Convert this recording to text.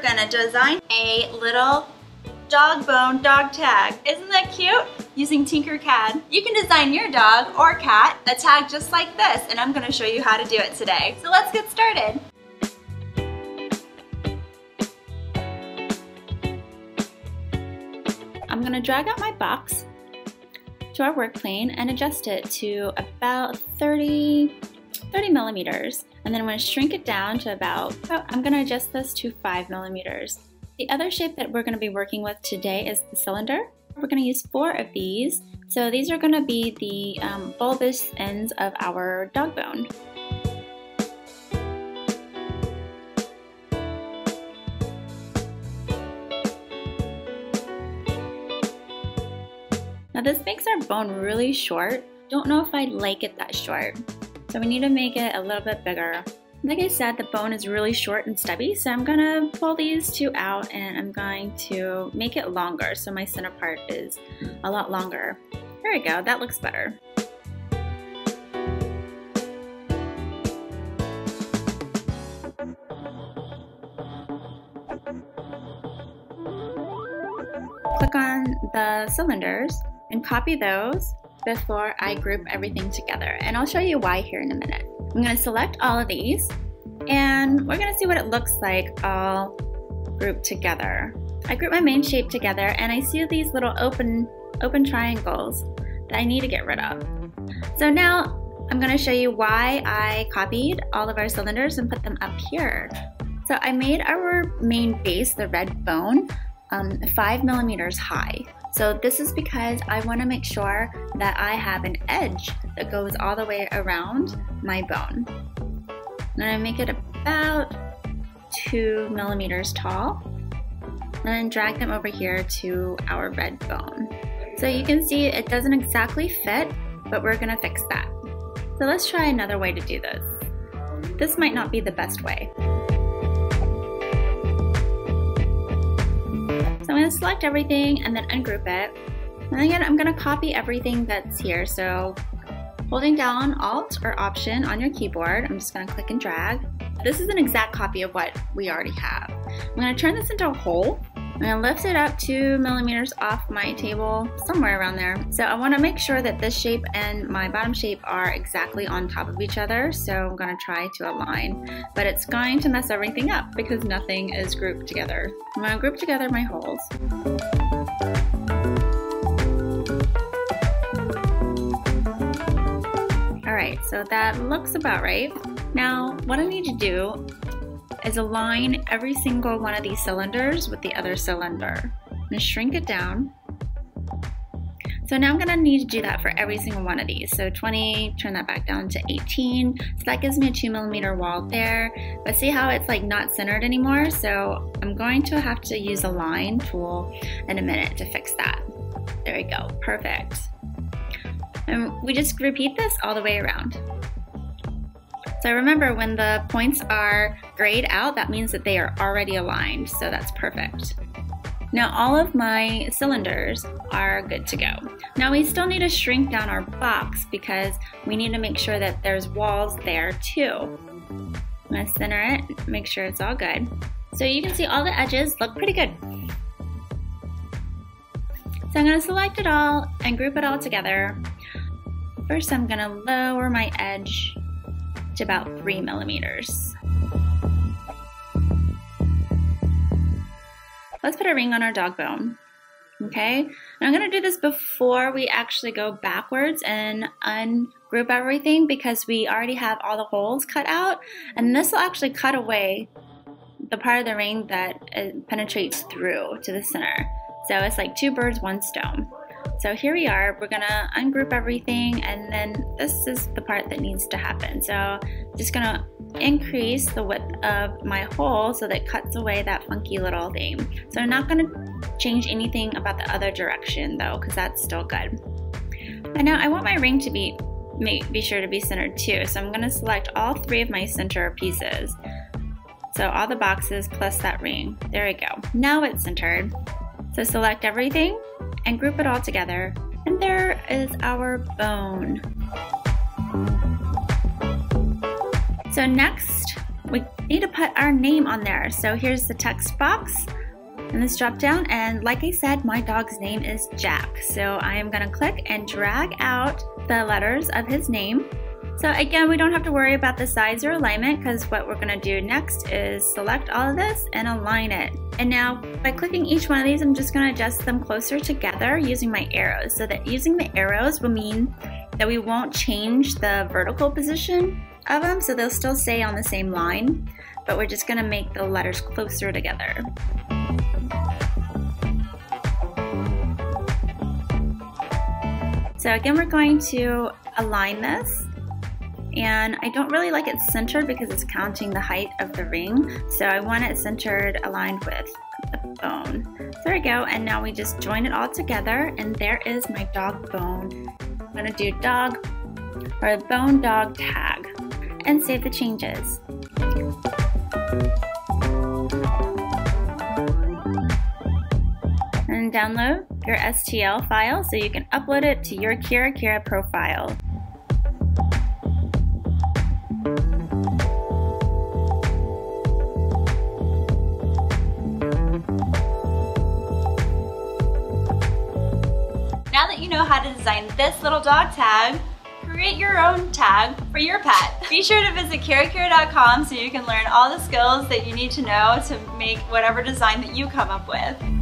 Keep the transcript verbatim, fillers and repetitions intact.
we're gonna design a little dog bone dog tag. Isn't that cute? Using Tinkercad. You can design your dog or cat a tag just like this, and I'm gonna show you how to do it today. So let's get started. I'm gonna drag out my box to our work plane and adjust it to about thirty millimeters. And then I'm gonna shrink it down to about, oh, I'm gonna adjust this to five millimeters. The other shape that we're gonna be working with today is the cylinder. We're gonna use four of these. So these are gonna be the um, bulbous ends of our dog bone. Now this makes our bone really short. Don't know if I like it that short. So we need to make it a little bit bigger. Like I said, the bone is really short and stubby, so I'm gonna pull these two out and I'm going to make it longer so my center part is a lot longer. There we go, that looks better. Click on the cylinders and copy those before I group everything together, and I'll show you why here in a minute. I'm going to select all of these and we're going to see what it looks like all grouped together. I group my main shape together and I see these little open open triangles that I need to get rid of. So now I'm going to show you why I copied all of our cylinders and put them up here. So I made our main base, the red bone, um, five millimeters high. So this is because I want to make sure that I have an edge that goes all the way around my bone. I'm going to make it about two millimeters tall and then drag them over here to our red bone. So you can see it doesn't exactly fit, but we're going to fix that. So let's try another way to do this. This might not be the best way. So I'm going to select everything and then ungroup it. And again, I'm going to copy everything that's here. So holding down Alt or Option on your keyboard, I'm just going to click and drag. This is an exact copy of what we already have. I'm going to turn this into a hole. I'm going to lift it up two millimeters off my table, somewhere around there. So I want to make sure that this shape and my bottom shape are exactly on top of each other. So I'm going to try to align, but it's going to mess everything up because nothing is grouped together. I'm going to group together my holes. Alright, so that looks about right. Now what I need to do is align every single one of these cylinders with the other cylinder. I'm going to shrink it down. So now I'm going to need to do that for every single one of these. So twenty, turn that back down to eighteen. So that gives me a two millimeter wall there. But see how it's like not centered anymore? So I'm going to have to use a line tool in a minute to fix that. There we go. Perfect. And we just repeat this all the way around. So remember, when the points are grayed out, that means that they are already aligned, so that's perfect. Now all of my cylinders are good to go. Now we still need to shrink down our box because we need to make sure that there's walls there too. I'm going to center it, make sure it's all good. So you can see all the edges look pretty good. So I'm going to select it all and group it all together. First I'm going to lower my edge to about three millimeters. Let's put a ring on our dog bone. Okay, and I'm gonna do this before we actually go backwards and ungroup everything because we already have all the holes cut out, and this will actually cut away the part of the ring that penetrates through to the center. So it's like two birds, one stone. So here we are, we're gonna ungroup everything, and then this is the part that needs to happen. So I'm just gonna increase the width of my hole so that it cuts away that funky little thing. So I'm not gonna change anything about the other direction though, because that's still good. And now I want my ring to be, be sure to be centered too. So I'm gonna select all three of my center pieces. So all the boxes plus that ring. There we go. Now it's centered. So select everything and group it all together, and there is our bone. So next we need to put our name on there. So here's the text box and this drop down, and like I said, my dog's name is Jack. So I am gonna click and drag out the letters of his name. So again, we don't have to worry about the size or alignment because what we're gonna do next is select all of this and align it. And now by clicking each one of these, I'm just gonna adjust them closer together using my arrows. So that using the arrows will mean that we won't change the vertical position of them, so they'll still stay on the same line, but we're just gonna make the letters closer together. So again, we're going to align this. And I don't really like it centered because it's counting the height of the ring. So I want it centered, aligned with the bone. There we go. And now we just join it all together, and there is my dog bone. I'm gonna do dog or bone dog tag and save the changes. And download your S T L file so you can upload it to your KiraKira profile. Now that you know how to design this little dog tag, create your own tag for your pet. Be sure to visit Kira Kira dot com so you can learn all the skills that you need to know to make whatever design that you come up with.